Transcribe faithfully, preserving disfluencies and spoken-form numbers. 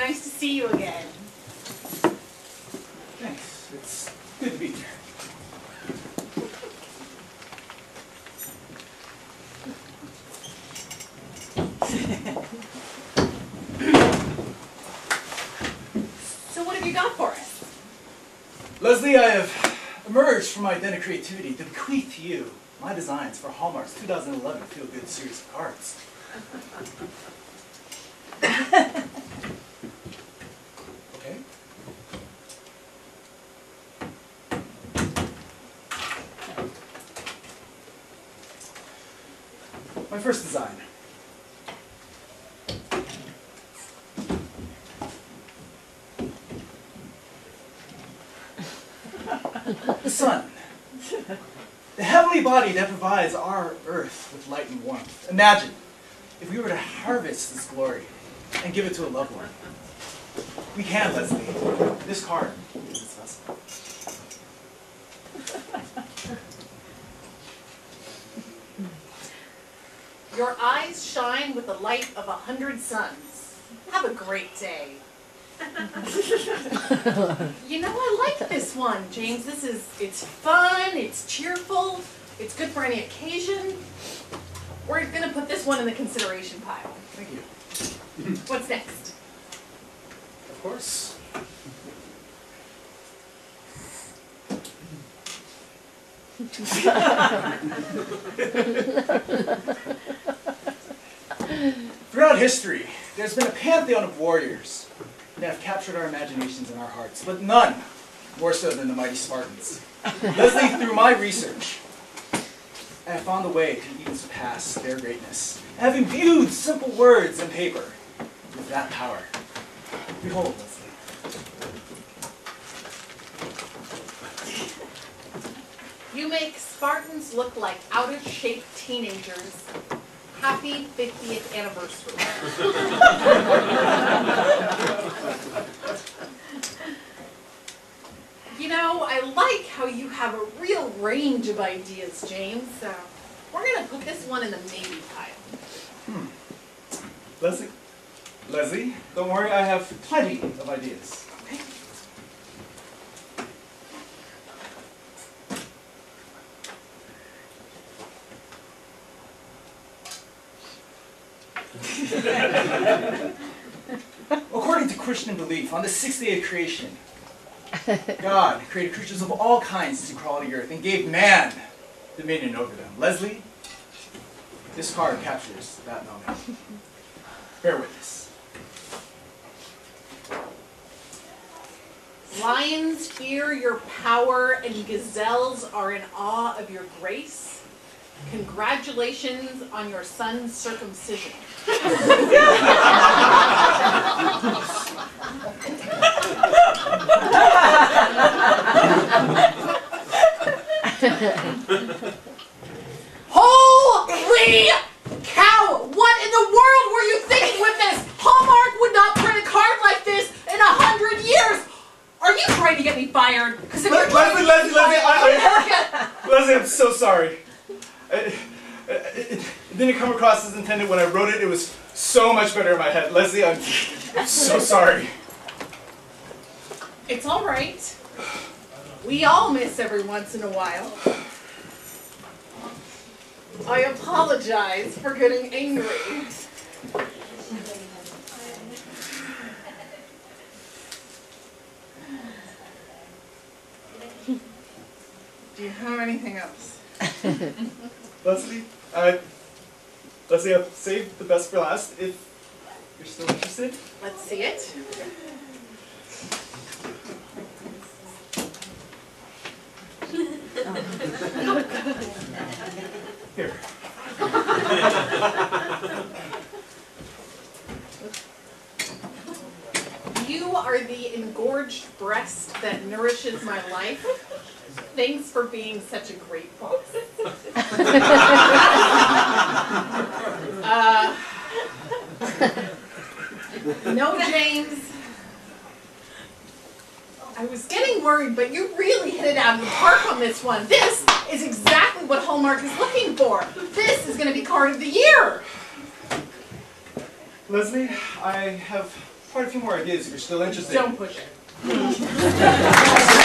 nice to see you again. Thanks. It's good to be here. So what have you got for us? Leslie, I have emerged from my den of creativity to bequeath to you my designs for Hallmark's two thousand eleven Feel-Good series of cards. Okay. My first design. The sun. The heavenly body that provides our earth with light and warmth. Imagine if we were to harvest this glory and give it to a loved one. We can, Leslie. This card is its vessel. Your eyes shine with the light of a hundred suns. Have a great day. You know, I like this one, James. This is, it's fun, it's cheerful, it's good for any occasion. We're going to put this one in the consideration pile. Thank you. What's next? Of course. Throughout history, there's been a pantheon of warriors that have captured our imaginations and our hearts, but none more so than the mighty Spartans. Leslie, through my research, I have found a way to even surpass their greatness. I have imbued simple words and paper with that power. Behold, Leslie. You make Spartans look like out-of-shape teenagers. Happy fiftieth anniversary. You know, I like how you have a real range of ideas, James. So we're going to put this one in the maybe pile. Hmm. Leslie, Leslie, don't worry, I have plenty of ideas. Okay. According to Christian belief, on the sixth day of creation, God created creatures of all kinds to crawl the earth and gave man dominion over them. Leslie, this card captures that moment. Bear witness. Lions fear your power and gazelles are in awe of your grace. Congratulations on your son's circumcision. Holy cow! What in the world were you thinking with this? Hallmark would not print a card like this in a hundred years! Are you trying to get me fired? Because if Leslie, Leslie, Leslie, Leslie, Leslie, I'm so sorry. It, it, it didn't come across as intended. When I wrote it, it was so much better in my head. Leslie, I'm so sorry. It's all right. We all miss every once in a while. I apologize for getting angry. Do you have anything else? Leslie, uh, Leslie, I've saved the best for last, if you're still interested. Let's see it. Here. You are the engorged breast that nourishes my life. Thanks for being such a great boss. uh, no, James. I was getting worried, but you really hit it out of the park on this one. This is exactly what Hallmark is looking for. This is going to be card of the year. Leslie, I have quite a few more ideas if you're still interested. Don't push it.